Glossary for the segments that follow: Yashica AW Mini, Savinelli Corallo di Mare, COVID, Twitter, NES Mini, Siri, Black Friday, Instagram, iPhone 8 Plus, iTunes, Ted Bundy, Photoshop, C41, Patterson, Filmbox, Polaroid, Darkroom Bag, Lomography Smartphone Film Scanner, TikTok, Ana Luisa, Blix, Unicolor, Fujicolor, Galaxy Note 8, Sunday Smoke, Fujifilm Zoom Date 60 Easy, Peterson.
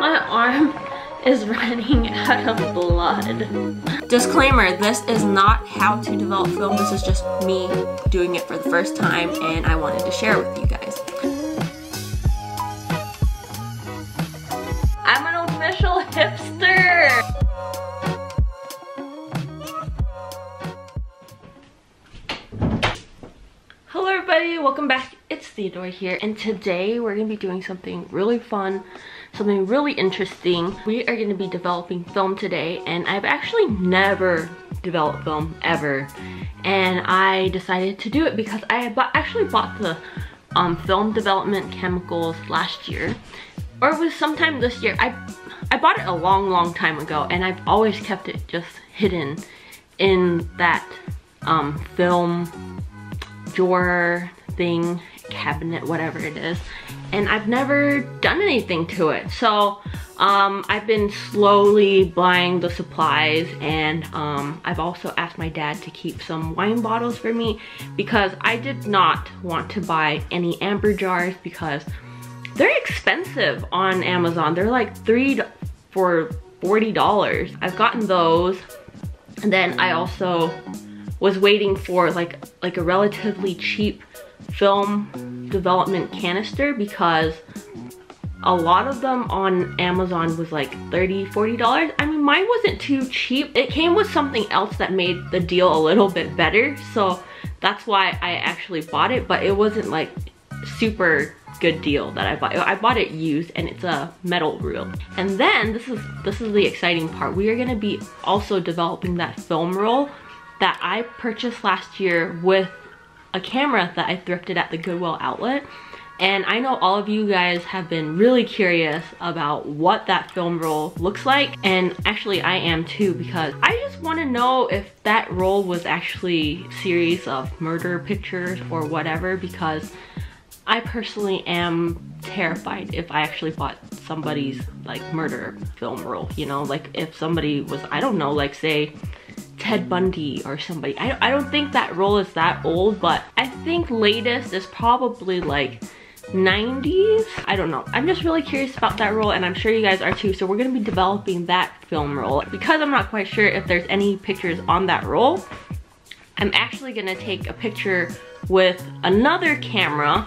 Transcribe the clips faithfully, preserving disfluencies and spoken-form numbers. My arm is running out of blood. Disclaimer, this is not how to develop film. This is just me doing it for the first time and I wanted to share with you guys. I'm an official hipster! Hello everybody, welcome back. It's Theodore here, and today we're going to be doing something really fun, something really interesting. We are going to be developing film today, and I've actually never developed film ever, and I decided to do it because I bu actually bought the um, film development chemicals last year, or it was sometime this year. I, I bought it a long, long time ago, and I've always kept it just hidden in that um, film drawer thing, cabinet, whatever it is, and I've never done anything to it. So um, I've been slowly buying the supplies, and um, I've also asked my dad to keep some wine bottles for me because I did not want to buy any amber jars because they're expensive on Amazon. They're like three for forty dollars. I've gotten those, and then I also was waiting for like like a relatively cheap film development canister because a lot of them on Amazon was like thirty, forty dollars. I mean, mine wasn't too cheap. It came with something else that made the deal a little bit better, so that's why I actually bought it, but it wasn't like super good deal that I bought. I bought it used, and it's a metal reel. And then this is this is the exciting part. We are gonna be also developing that film roll that I purchased last year with a camera that I thrifted at the Goodwill outlet. And I know all of you guys have been really curious about what that film roll looks like, and actually I am too, because I just want to know if that roll was actually a series of murder pictures or whatever, because I personally am terrified if I actually bought somebody's like murder film roll, you know, like if somebody was, I don't know, like say Ted Bundy or somebody. I, I don't think that roll is that old, but I think latest is probably like nineties. I don't know. I'm just really curious about that roll, and I'm sure you guys are too. So we're going to be developing that film roll. Because I'm not quite sure if there's any pictures on that roll, I'm actually going to take a picture with another camera,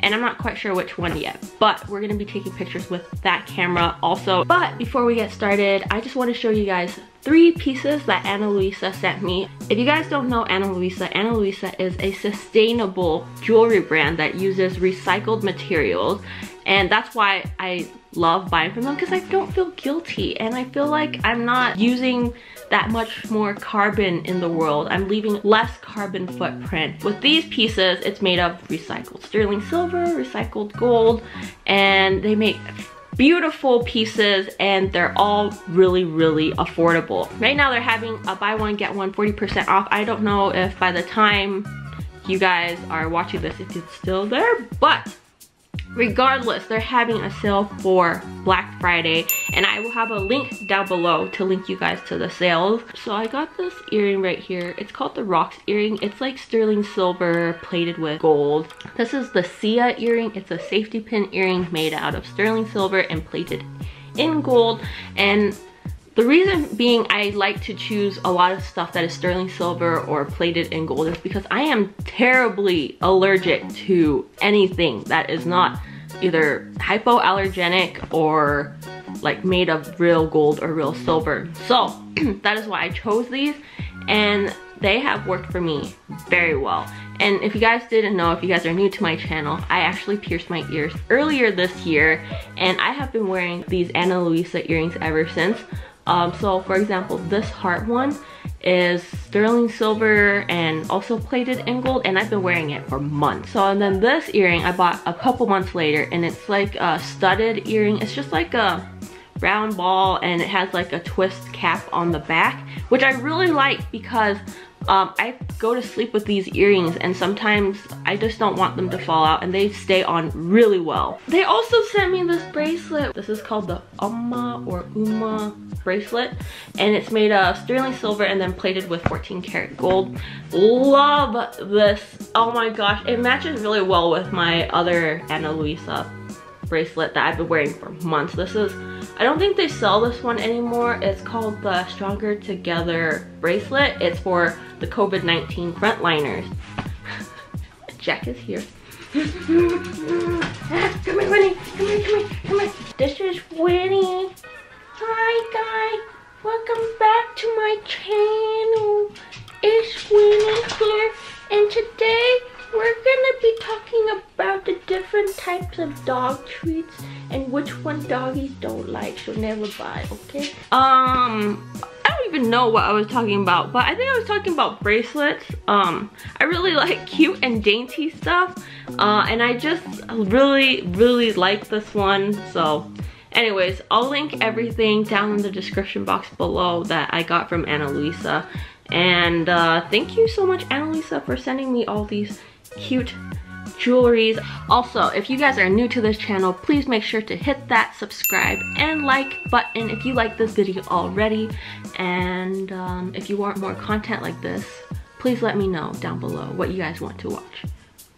and I'm not quite sure which one yet, but we're gonna be taking pictures with that camera also. But before we get started, I just want to show you guys three pieces that Ana Luisa sent me. If you guys don't know Ana Luisa, Ana Luisa is a sustainable jewelry brand that uses recycled materials, and that's why I love buying from them, because I don't feel guilty and I feel like I'm not using that much more carbon in the world. I'm leaving less carbon footprint. With these pieces, it's made of recycled sterling silver, recycled gold, and they make beautiful pieces, and they're all really, really affordable. Right now they're having a buy one, get one forty percent off. I don't know if by the time you guys are watching this, if it's still there, but regardless, they're having a sale for Black Friday, and I will have a link down below to link you guys to the sales. So I got this earring right here. It's called the Rocks earring. It's like sterling silver plated with gold. This is the Sia earring. It's a safety pin earring made out of sterling silver and plated in gold. And the reason being I like to choose a lot of stuff that is sterling silver or plated in gold is because I am terribly allergic to anything that is not either hypoallergenic or like made of real gold or real silver. So that is why I chose these, and they have worked for me very well. And if you guys didn't know, if you guys are new to my channel, I actually pierced my ears earlier this year, and I have been wearing these Ana Luisa earrings ever since. Um, so for example, this heart one is sterling silver and also plated in gold, and I've been wearing it for months. So and then this earring I bought a couple months later, and it's like a studded earring. It's just like a round ball, and it has like a twist cap on the back, which I really like because Um, I go to sleep with these earrings and sometimes I just don't want them to fall out, and they stay on really well. They also sent me this bracelet. This is called the Uma or Uma bracelet, and it's made of sterling silver and then plated with fourteen karat gold. Love this. Oh my gosh, it matches really well with my other Ana Luisa bracelet that I've been wearing for months. This is, I don't think they sell this one anymore. It's called the Stronger Together bracelet. It's for the COVID nineteen frontliners. Jack is here. Ah, come here, Winnie. Come here, come here, come here. This is Winnie. Hi, guys. Welcome back to my channel. It's Winnie here, and today we're gonna be talking about the different types of dog treats and which one doggies don't like, so never buy, okay? Um, I don't even know what I was talking about, but I think I was talking about bracelets. Um, I really like cute and dainty stuff, uh, and I just really, really like this one, so. Anyways, I'll link everything down in the description box below that I got from Ana Luisa. And uh, thank you so much, Ana Luisa, for sending me all these cute jewelries. Also, if you guys are new to this channel, please make sure to hit that subscribe and like button if you like this video already. And um, if you want more content like this, please let me know down below what you guys want to watch.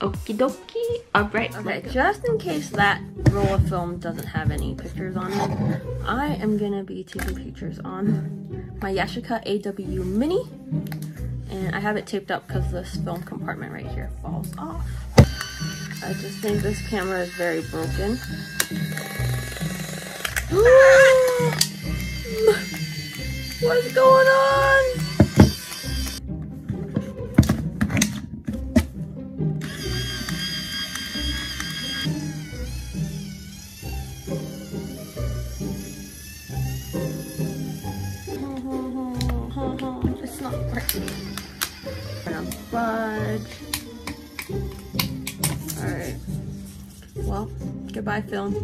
Okie dokie. Alright, okay, just in case that roll of film doesn't have any pictures on it, I am gonna be taking pictures on my Yashica A W Mini, and I have it taped up because this film compartment right here falls off. I just think this camera is very broken. What's going on? Alright, well, goodbye film.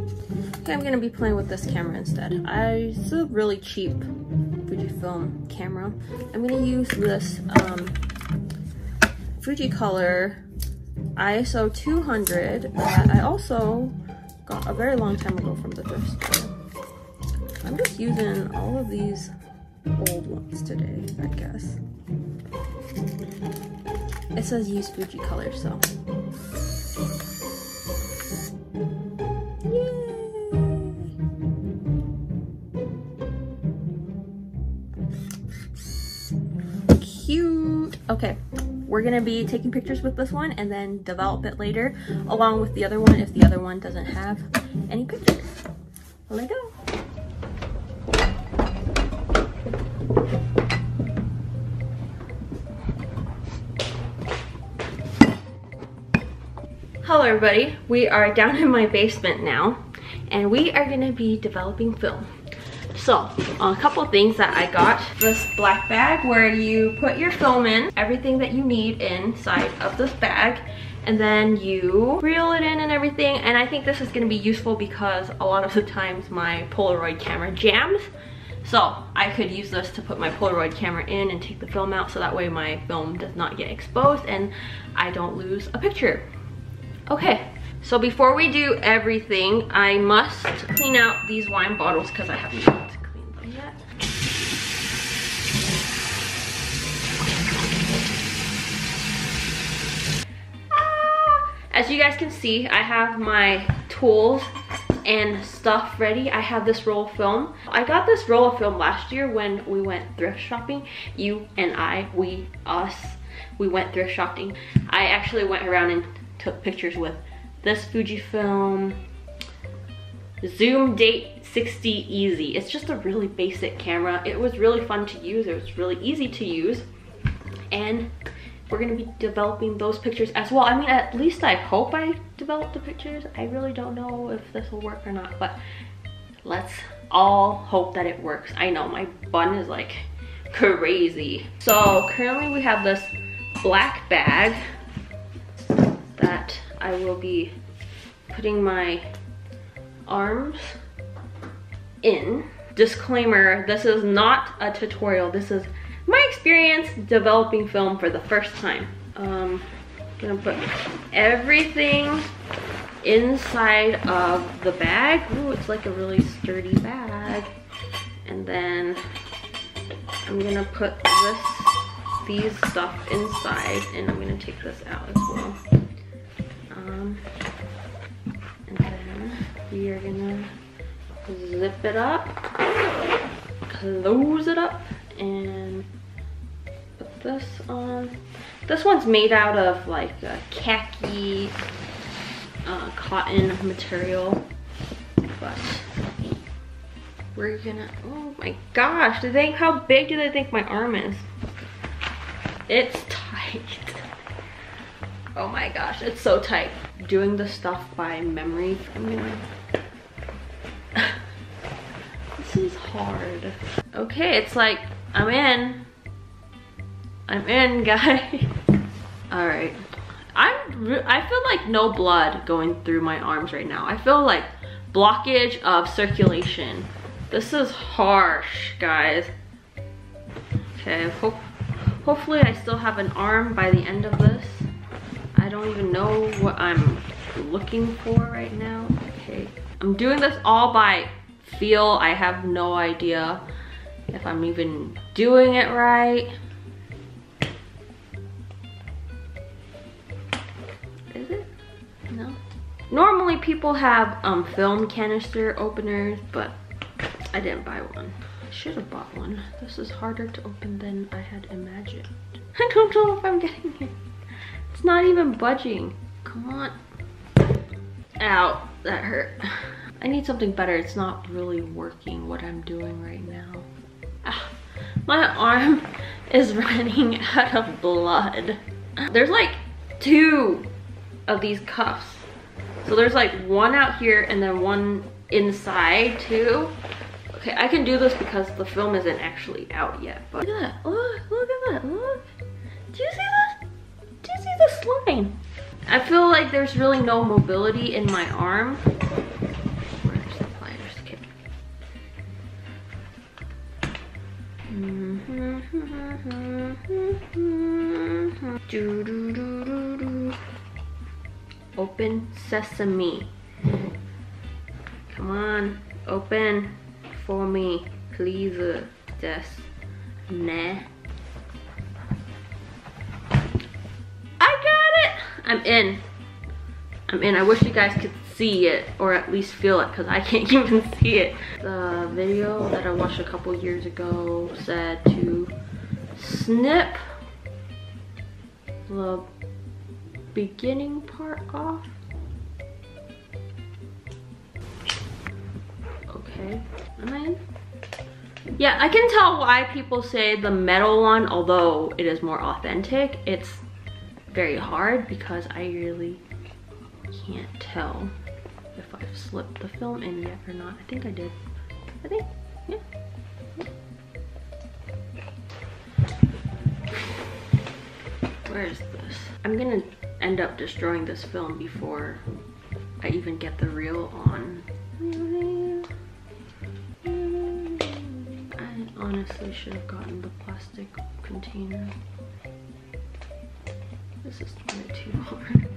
Okay, I'm gonna be playing with this camera instead. I, it's a really cheap Fujifilm camera. I'm gonna use this um, Fujicolor I S O two hundred that I also got a very long time ago from the thrift store. I'm just using all of these old ones today, I guess. It says use Fujicolor, so. Yay! Cute! Okay, we're gonna be taking pictures with this one and then develop it later, along with the other one if the other one doesn't have any pictures. Let go! Hello everybody, we are down in my basement now and we are going to be developing film. So a couple things that I got, this black bag where you put your film in, everything that you need inside of this bag, and then you reel it in and everything. And I think this is going to be useful because a lot of the times my Polaroid camera jams, so I could use this to put my Polaroid camera in and take the film out, so that way my film does not get exposed and I don't lose a picture. Okay, so before we do everything, I must clean out these wine bottles because I haven't been able to clean them yet. Ah! As you guys can see, I have my tools and stuff ready. I have this roll of film. I got this roll of film last year when we went thrift shopping. You and I, we, us, we went thrift shopping. I actually went around and took pictures with this Fujifilm Zoom Date sixty Easy. It's just a really basic camera. It was really fun to use. It was really easy to use. And we're gonna be developing those pictures as well. I mean, at least I hope I develop the pictures. I really don't know if this will work or not, but let's all hope that it works. I know my bun is like crazy. So currently we have this black bag that I will be putting my arms in. Disclaimer, this is not a tutorial. This is my experience experience developing film for the first time. Um, I'm gonna put everything inside of the bag. Ooh, it's like a really sturdy bag. And then I'm gonna put this, these stuff inside, and I'm gonna take this out as well. Um, and then we are gonna zip it up, close it up, and put this on. This one's made out of like a khaki uh, cotton material, but we're gonna, oh my gosh, do they, how big do they think my arm is? It's tight. Oh my gosh, it's so tight. Doing this stuff by memory. I'm gonna... This is hard. Okay, it's like, I'm in. I'm in, guys. All right. I'm, I feel like no blood going through my arms right now. I feel like blockage of circulation. This is harsh, guys. Okay, hope. Hopefully I still have an arm by the end of this. I don't even know what I'm looking for right now. Okay. I'm doing this all by feel. I have no idea if I'm even doing it right. Is it? No. Normally people have um, film canister openers, but I didn't buy one. Should have bought one. This is harder to open than I had imagined. I don't know if I'm getting it. It's not even budging. Come on. Ow, that hurt. I need something better. It's not really working what I'm doing right now. Ah, my arm is running out of blood. There's like two of these cuffs. So there's like one out here and then one inside too. Okay, I can do this because the film isn't actually out yet, but look at that, look, look at that, look. Do you see that? Do you see the slime? I feel like there's really no mobility in my arm. Where's the pliers? Okay. Mm-hmm. Do, do, do, do, do. Open sesame. Come on, open. For me, please, uh, just nah. I got it! I'm in. I'm in. I wish you guys could see it or at least feel it because I can't even see it. The video that I watched a couple years ago said to snip the beginning part off. Okay. Am I in? Yeah, I can tell why people say the metal one, although it is more authentic, it's very hard because I really can't tell if I've slipped the film in yet or not. I think I did. I think, yeah. yeah. Where is this? I'm gonna end up destroying this film before I even get the reel on. Honestly, should have gotten the plastic container. This is way too hard.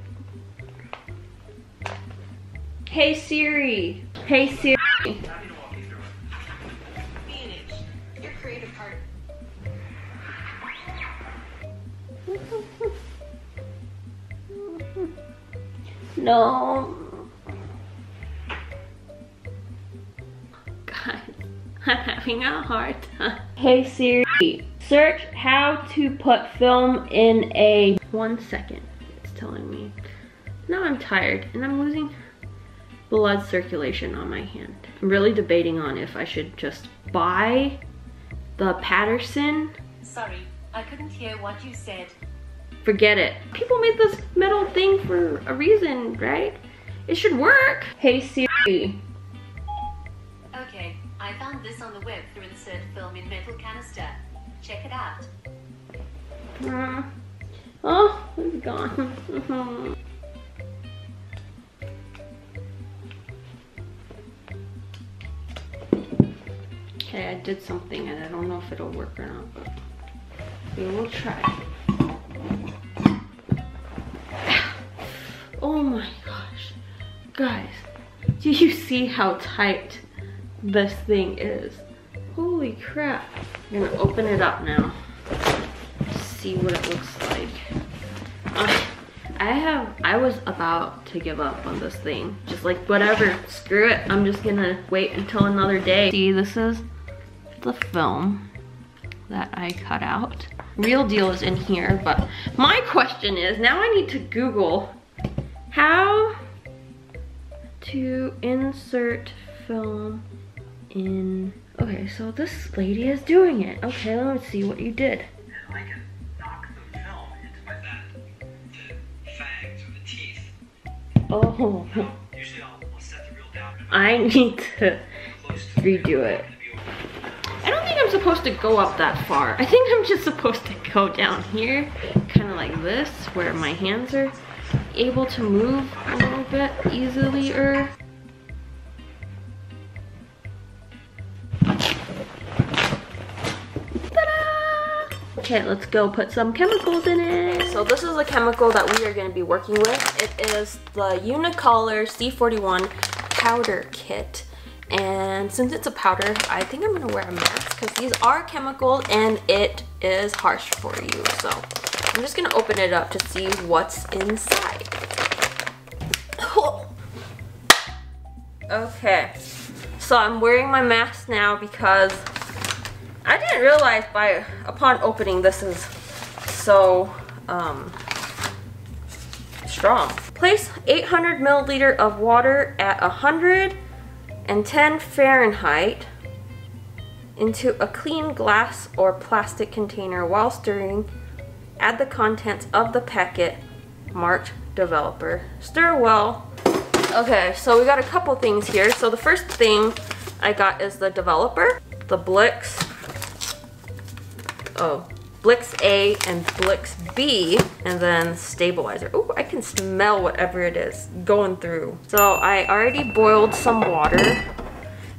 Hey Siri. Hey Siri. Your creative part. No. I'm having a hard time. Hey Siri, search how to put film in a one second. It's telling me. Now I'm tired and I'm losing blood circulation on my hand. I'm really debating on if I should just buy the Patterson. Sorry, I couldn't hear what you said. Forget it. People made this metal thing for a reason, right? It should work. Hey Siri. I found this on the web through insert film in metal canister. Check it out. Uh, oh, it's gone. Okay, I did something and I don't know if it'll work or not. But we will try. Oh my gosh, guys, do you see how tight this thing is? Holy crap. I'm gonna open it up now, see what it looks like. Uh, I have, I was about to give up on this thing. Just like, whatever, screw it. I'm just gonna wait until another day. See, this is the film that I cut out. Real deal is in here, but my question is, now I need to Google how to insert film in. Okay, so this lady is doing it. Okay, let me see what you did. Oh, I need to redo it. I don't think I'm supposed to go up that far. I think I'm just supposed to go down here, kind of like this, where my hands are able to move a little bit easily-er. Okay, let's go put some chemicals in it. So this is a chemical that we are going to be working with. It is the Unicolor C forty-one powder kit. And since it's a powder, I think I'm going to wear a mask because these are chemical and it is harsh for you. So I'm just going to open it up to see what's inside. Oh. Okay, so I'm wearing my mask now because I didn't realize by upon opening this is so um, strong. Place eight hundred milliliter of water at one hundred ten Fahrenheit into a clean glass or plastic container while stirring. Add the contents of the packet marked developer. Stir well. Okay, so we got a couple things here. So the first thing I got is the developer, the Blix. Oh, Blix A and Blix B, and then stabilizer. Oh, I can smell whatever it is going through. So I already boiled some water,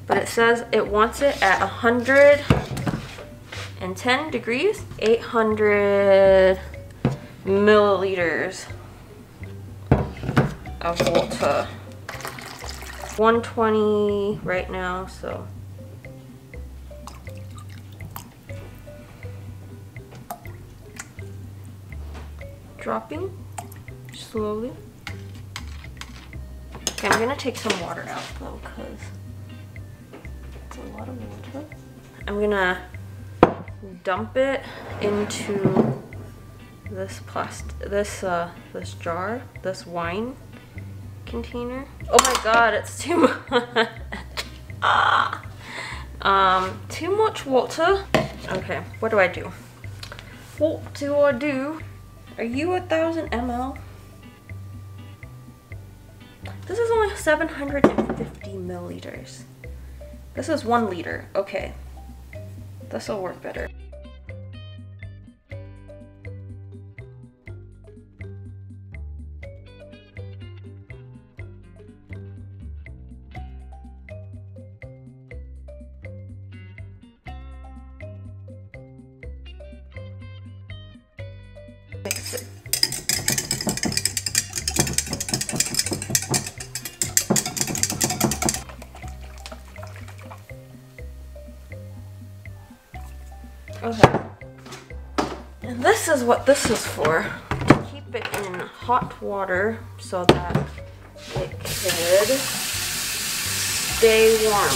but it says it wants it at one hundred ten degrees, eight hundred milliliters of water. one twenty right now, so. Dropping slowly. Okay, I'm gonna take some water out though, because it's a lot of water. I'm gonna dump it into this plastic, this uh, this jar, this wine container. Oh my God, it's too much. ah, um, too much water. Okay, what do I do? What do I do? Are you a thousand ml? This is only seven hundred fifty milliliters. This is one liter. Okay, this will work better. Mix it. Okay. And this is what this is for. To keep it in hot water so that it could stay warm.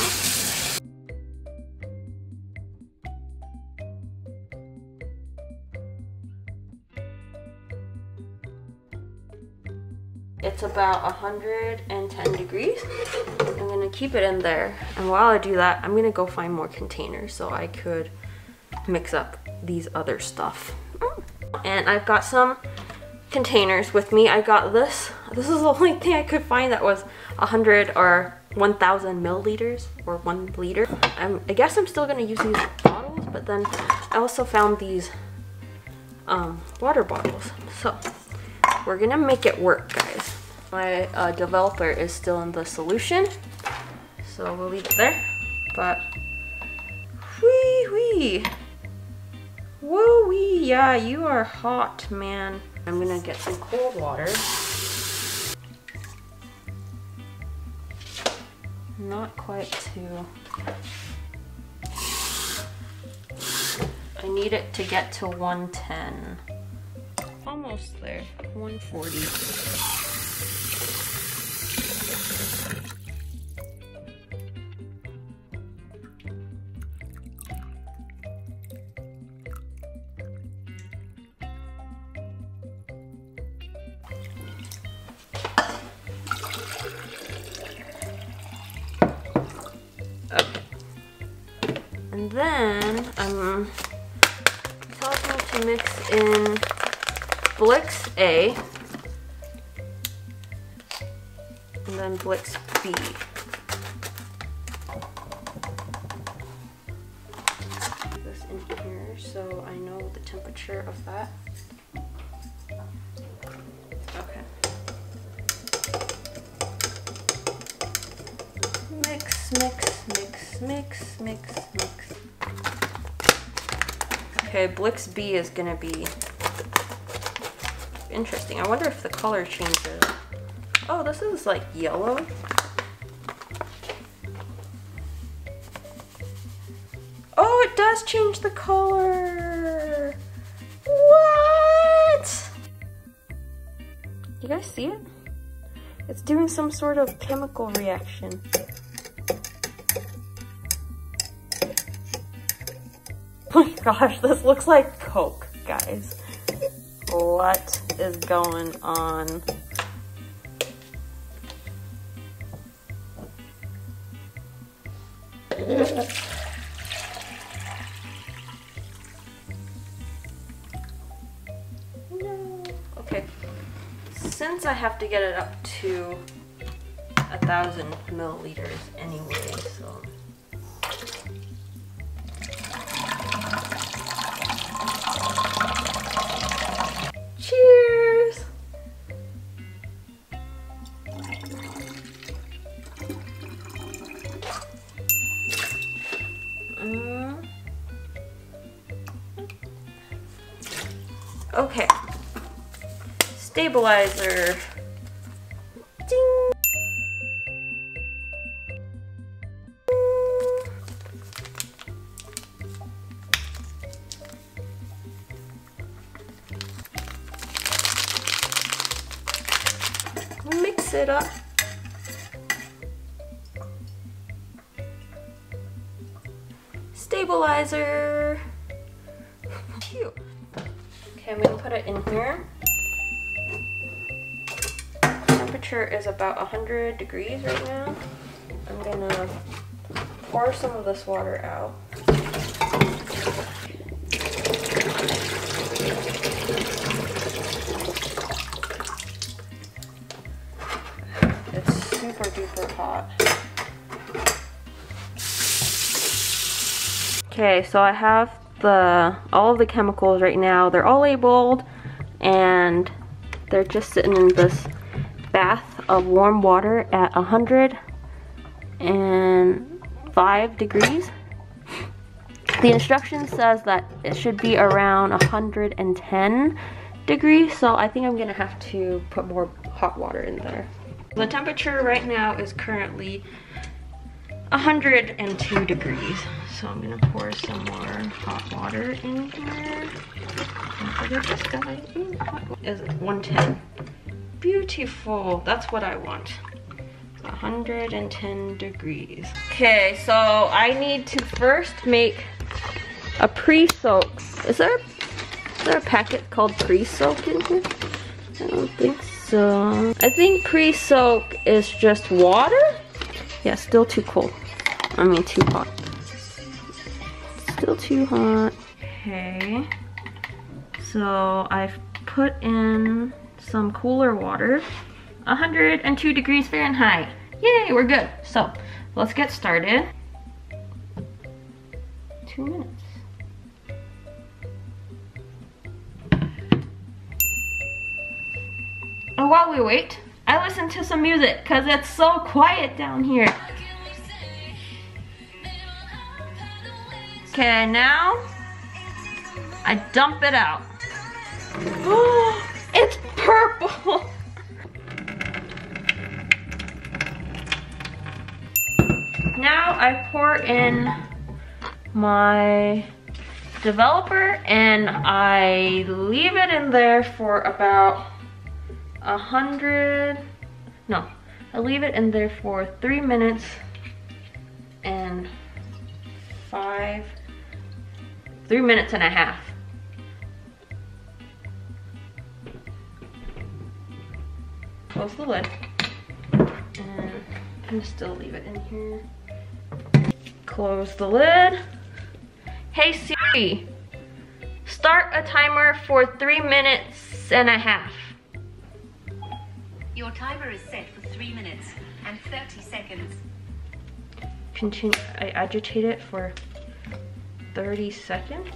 It's about one hundred ten degrees. I'm gonna keep it in there. And while I do that, I'm gonna go find more containers so I could mix up these other stuff. And I've got some containers with me. I got this. This is the only thing I could find that was one hundred or one thousand milliliters or one liter. I'm, I guess I'm still gonna use these bottles, but then I also found these um, water bottles. So we're gonna make it work, guys. My uh, developer is still in the solution, so we'll leave it there. But whee whee, Woo-wee, yeah, you are hot, man. I'm gonna get some cold water. Not quite too. I need it to get to one ten. Almost there, one forty. And then um, it tells me to mix in Blix A and then Blix B. Put this in here so I know the temperature of that. Okay. Mix, mix, mix, mix, mix, mix. Okay, Blix B is gonna be interesting. I wonder if the color changes. Oh, this is like yellow. Oh, it does change the color. What? You guys see it? It's doing some sort of chemical reaction. Oh my gosh, this looks like Coke, guys. What is going on? No. Okay. Since I have to get it up to a thousand milliliters anyway, so. Okay, stabilizer, ding. Mix it up. Stabilizer, cute. Okay, I'm going to put it in here. Temperature is about one hundred degrees right now. I'm going to pour some of this water out. It's super duper hot. Okay, so I have The, all of the chemicals right now. They're all labeled and they're just sitting in this bath of warm water at one hundred five degrees. The instruction says that it should be around one hundred ten degrees, so I think I'm gonna have to put more hot water in there. The temperature right now is currently one hundred two degrees. So I'm gonna pour some more hot water in here. Don't forget this guy. Ooh, is one ten. Beautiful. That's what I want. one hundred ten degrees. Okay, so I need to first make a pre-soak. Is there, is there a packet called pre-soak in here? I don't think so. I think pre-soak is just water? Yeah, still too cold. I mean, too hot. Still too hot. Okay. So I've put in some cooler water. one hundred two degrees Fahrenheit. Yay, we're good. So let's get started. Two minutes. And while we wait, I listen to some music because it's so quiet down here. Okay, now I dump it out. Oh, it's purple. Now I pour in my developer and I leave it in there for about a hundred, no, I leave it in there for three minutes and five, three minutes and a half. Close the lid and I'm gonna still leave it in here. Close the lid. Hey Siri, start a timer for three minutes and a half. Your timer is set for three minutes and thirty seconds. Continue, I agitate it for thirty seconds,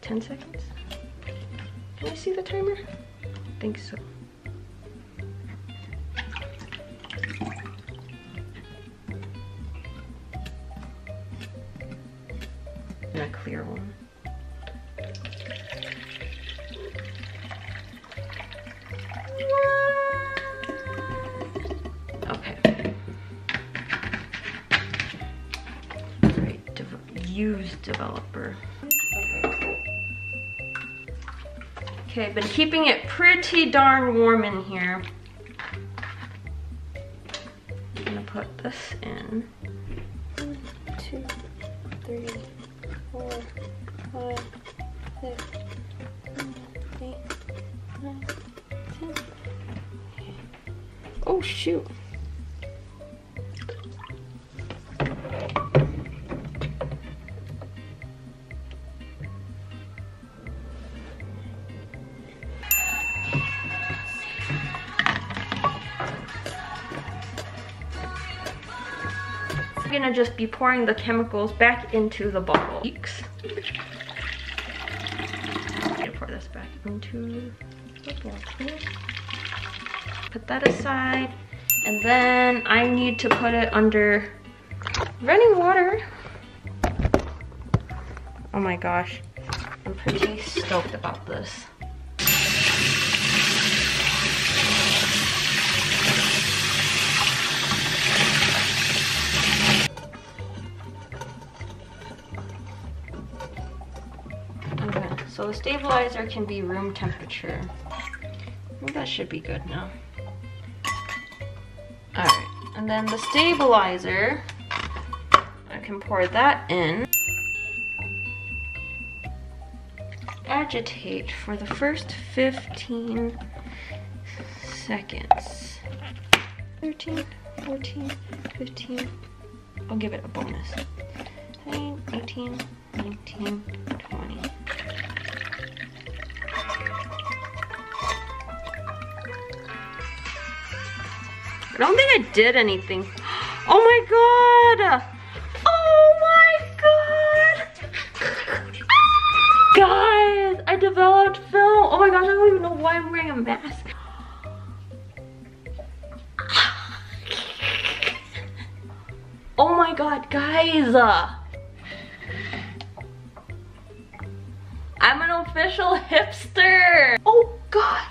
ten seconds. Can I see the timer? I think so. A clear one. Okay. All right. De use developer. Okay. Okay. I've been keeping it pretty darn warm in here. I'm gonna put this in. One, two, three. Four, five, six, seven, eight, nine, ten. Oh shoot. Gonna just be pouring the chemicals back into the bottle. Eeks. I'm gonna pour this back into the bottle. Put that aside, and then I need to put it under running water. Oh my gosh, I'm pretty stoked about this. So the stabilizer can be room temperature. Well, that should be good now. All right, and then the stabilizer, I can pour that in. Agitate for the first fifteen seconds. thirteen, fourteen, fifteen. I'll give it a bonus. eighteen, nineteen, twenty. I don't think I did anything. Oh my god! Oh my god! Guys, I developed film. Oh my gosh, I don't even know why I'm wearing a mask. Oh my god, guys! I'm an official hipster! Oh god!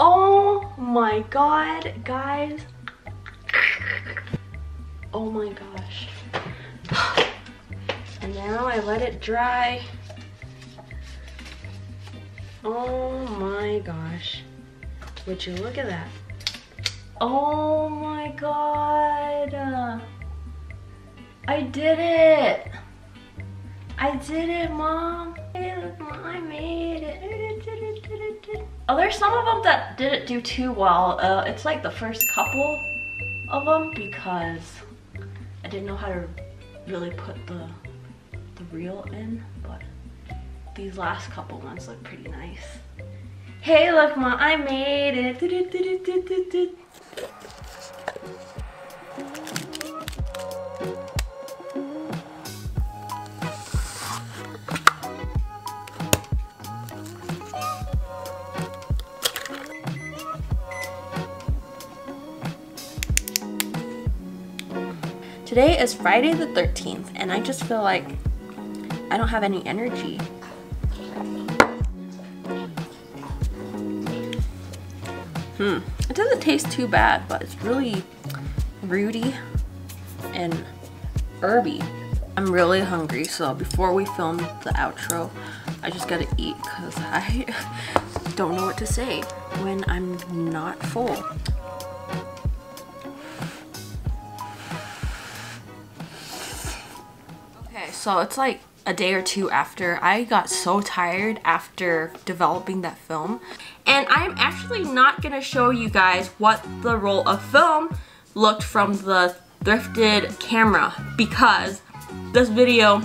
Oh my god, guys. Oh my gosh. And now I let it dry. Oh my gosh. Would you look at that? Oh my god. I did it. I did it, Mom. I made it. Oh, there's some of them that didn't do too well. Uh, it's like the first couple of them because I didn't know how to really put the the reel in, but these last couple ones look pretty nice. Hey, look, Mom, I made it. Today is Friday the thirteenth, and I just feel like I don't have any energy. Hmm, it doesn't taste too bad, but it's really rooty and herby. I'm really hungry, so before we film the outro, I just gotta eat because I don't know what to say when I'm not full. Okay, so it's like a day or two after. I got so tired after developing that film. And I'm actually not gonna show you guys what the roll of film looked from the thrifted camera because this video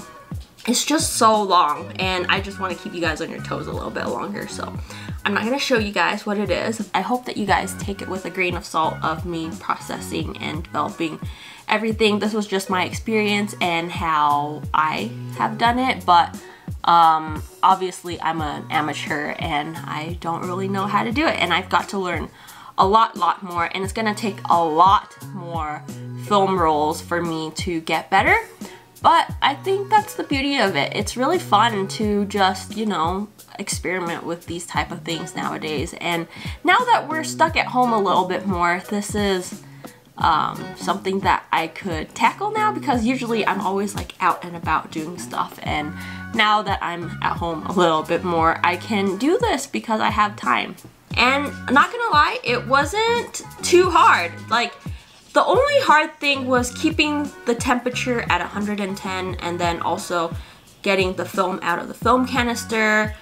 is just so long and I just wanna keep you guys on your toes a little bit longer. So I'm not gonna show you guys what it is. I hope that you guys take it with a grain of salt of me processing and developing everything. This was just my experience and how I have done it, but um, obviously I'm an amateur and I don't really know how to do it, and I've got to learn a lot, lot more, and it's gonna take a lot more film rolls for me to get better. But I think that's the beauty of it. It's really fun to just, you know, experiment with these type of things nowadays. And now that we're stuck at home a little bit more, this is um, something that I could tackle now, because usually I'm always like out and about doing stuff. And now that I'm at home a little bit more, I can do this because I have time. And I'm not gonna lie, it wasn't too hard. Like, the only hard thing was keeping the temperature at one hundred and ten, and then also getting the film out of the film canister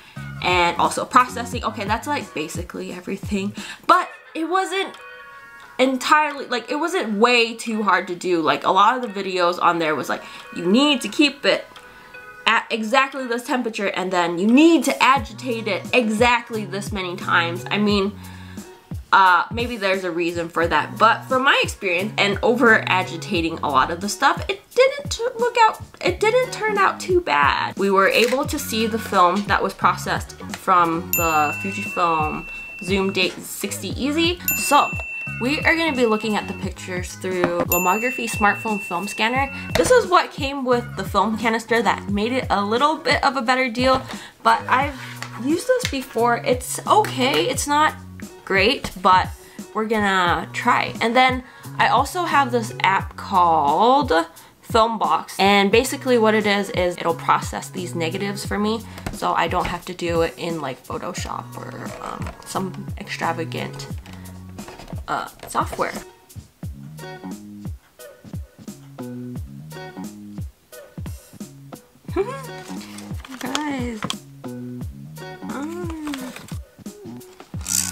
and also processing. Okay, that's like basically everything, but it wasn't entirely, like, it wasn't way too hard to do. Like, a lot of the videos on there was like, you need to keep it at exactly this temperature, and then you need to agitate it exactly this many times. I mean, Uh, maybe there's a reason for that, but from my experience and over agitating a lot of the stuff, it didn't look out, it didn't turn out too bad. We were able to see the film that was processed from the Fujifilm Zoom Date sixty Easy. So we are going to be looking at the pictures through Lomography Smartphone Film Scanner. This is what came with the film canister that made it a little bit of a better deal, but I've used this before. It's okay. It's not great, but we're gonna try. And then I also have this app called Filmbox, and basically what it is is it'll process these negatives for me, so I don't have to do it in like Photoshop or um, some extravagant uh, software. Guys.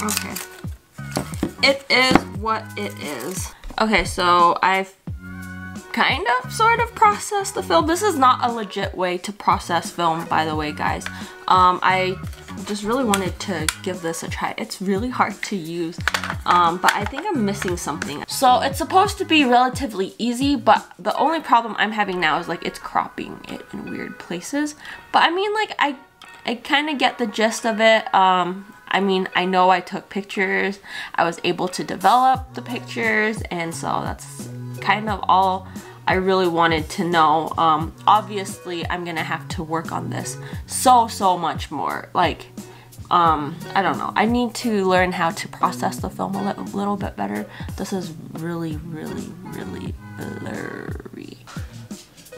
Okay, it is what it is. Okay, so I've kind of sort of processed the film. This is not a legit way to process film, by the way, guys. Um, I just really wanted to give this a try. It's really hard to use, um, but I think I'm missing something. So it's supposed to be relatively easy, but the only problem I'm having now is like it's cropping it in weird places. But I mean, like I, I kind of get the gist of it. Um, I mean, I know I took pictures, I was able to develop the pictures, and so that's kind of all I really wanted to know. Um, obviously, I'm gonna have to work on this so, so much more. Like, um, I don't know. I need to learn how to process the film a li- little bit better. This is really, really, really blurry.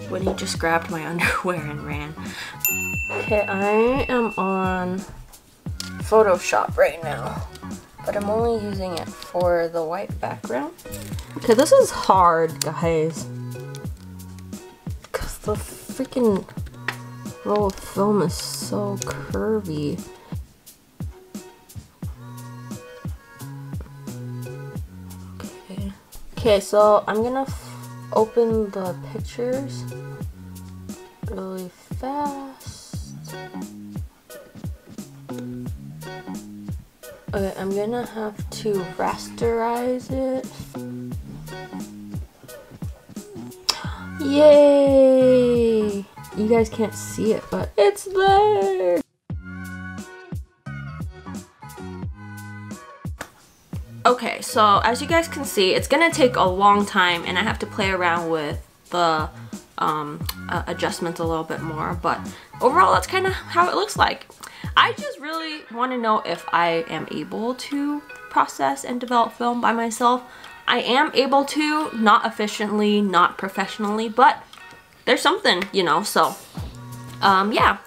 Winnie just grabbed my underwear and ran. Okay, I am on Photoshop right now, but I'm only using it for the white background. Okay, this is hard, guys, because the freaking roll of film is so curvy. Okay, okay, so I'm gonna open the pictures really fast. Okay, I'm gonna have to rasterize it. Yay! You guys can't see it, but it's there! Okay, so as you guys can see, it's gonna take a long time, and I have to play around with the um, uh, adjustments a little bit more. But overall, that's kind of how it looks like. I just really want to know if I am able to process and develop film by myself. I am able to, not efficiently, not professionally, but there's something, you know, so um, yeah.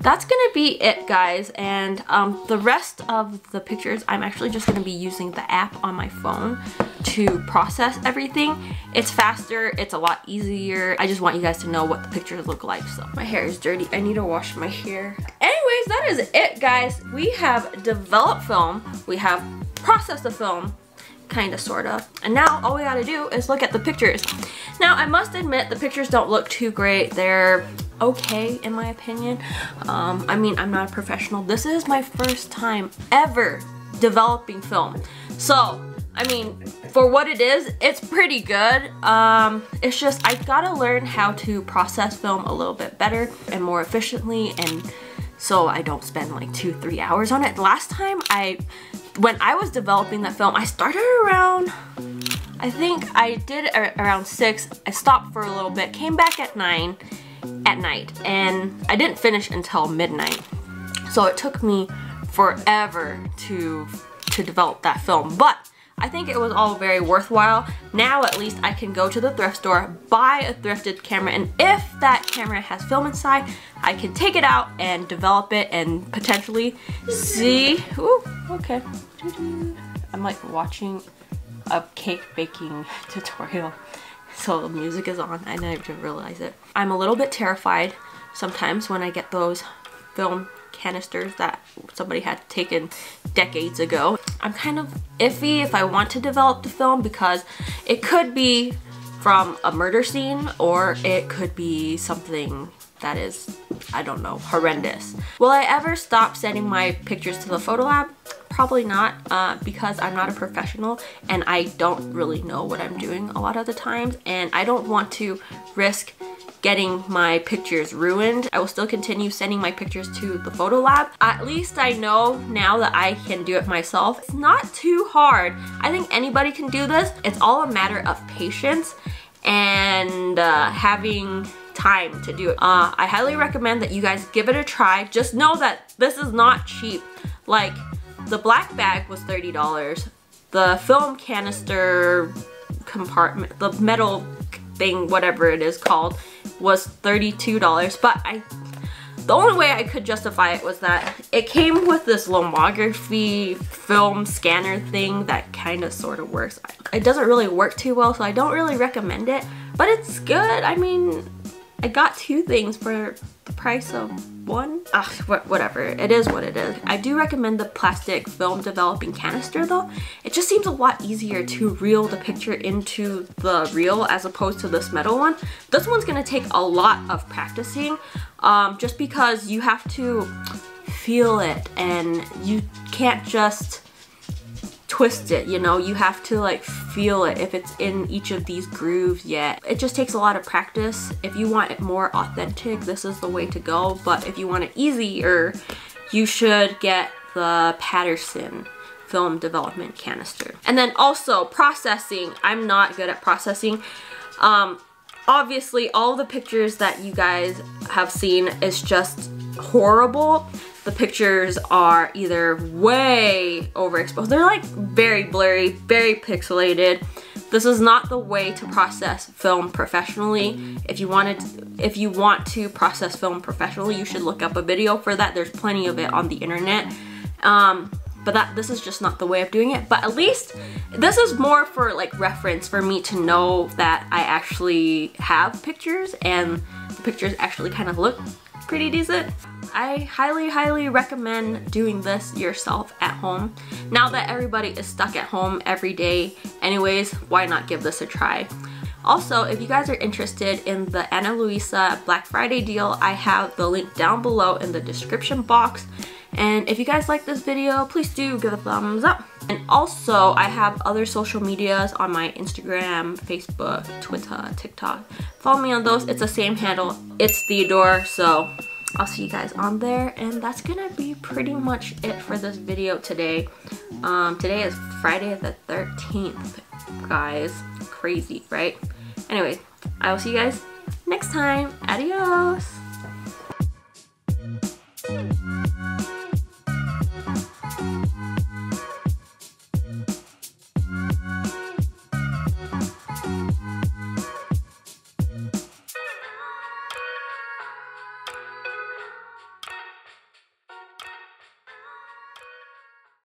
That's gonna be it, guys, and um, the rest of the pictures, I'm actually just gonna be using the app on my phone to process everything. It's faster, it's a lot easier. I just want you guys to know what the pictures look like, so. My hair is dirty, I need to wash my hair. Anyways, that is it, guys. We have developed film, we have processed the film, kinda, sorta. And now all we gotta do is look at the pictures. Now, I must admit, the pictures don't look too great. They're okay, in my opinion. Um, I mean, I'm not a professional. This is my first time ever developing film. So, I mean, for what it is, it's pretty good. Um, it's just, I gotta learn how to process film a little bit better and more efficiently, and so I don't spend like two, three hours on it. Last time I, when I was developing that film, I started around, I think I did around six. I stopped for a little bit, came back at nine, at night, and I didn't finish until midnight, so it took me forever to to develop that film. But I think it was all very worthwhile. Now at least I can go to the thrift store, buy a thrifted camera, and if that camera has film inside, I can take it out and develop it and potentially see. Ooh, okay, I'm like watching a cake baking tutorial. So the music is on, I didn't even realize it. I'm a little bit terrified sometimes when I get those film canisters that somebody had taken decades ago. I'm kind of iffy if I want to develop the film, because it could be from a murder scene, or it could be something that is, I don't know, horrendous. Will I ever stop sending my pictures to the photo lab? Probably not, uh, because I'm not a professional and I don't really know what I'm doing a lot of the times, and I don't want to risk getting my pictures ruined. I will still continue sending my pictures to the photo lab. At least I know now that I can do it myself. It's not too hard. I think anybody can do this. It's all a matter of patience and uh, having time to do it. Uh, I highly recommend that you guys give it a try. Just know that this is not cheap. Like, the black bag was thirty dollars. The film canister compartment, the metal thing, whatever it is called, was thirty-two dollars. But I, the only way I could justify it was that it came with this Lomography film scanner thing that kind of sort of works. It doesn't really work too well, so I don't really recommend it. But it's good. I mean, I got two things for the price of one. Ugh, whatever, it is what it is. I do recommend the plastic film developing canister though. It just seems a lot easier to reel the picture into the reel as opposed to this metal one. This one's gonna take a lot of practicing, um, just because you have to feel it and you can't just twist it, you know, you have to like feel it if it's in each of these grooves yet. It just takes a lot of practice. If you want it more authentic, this is the way to go, but if you want it easier, you should get the Patterson film development canister. And then also processing, I'm not good at processing. Um, obviously all the pictures that you guys have seen is just horrible. The pictures are either way overexposed, they're like very blurry, very pixelated. This is not the way to process film professionally. If you wanted, if you want to process film professionally, you should look up a video for that. There's plenty of it on the internet. Um, but that this is just not the way of doing it. But at least this is more for like reference for me to know that I actually have pictures and the pictures actually kind of look pretty decent. I highly, highly recommend doing this yourself at home. Now that everybody is stuck at home every day anyways, why not give this a try? Also, if you guys are interested in the Ana Luisa Black Friday deal, I have the link down below in the description box. And if you guys like this video, please do give a thumbs up. And also, I have other social medias on my Instagram, Facebook, Twitter, TikTok. Follow me on those. It's the same handle. It's Theodore, so I'll see you guys on there. And that's gonna be pretty much it for this video today. Um, today is Friday the thirteenth, guys. Crazy, right? Anyway, I will see you guys next time. Adios!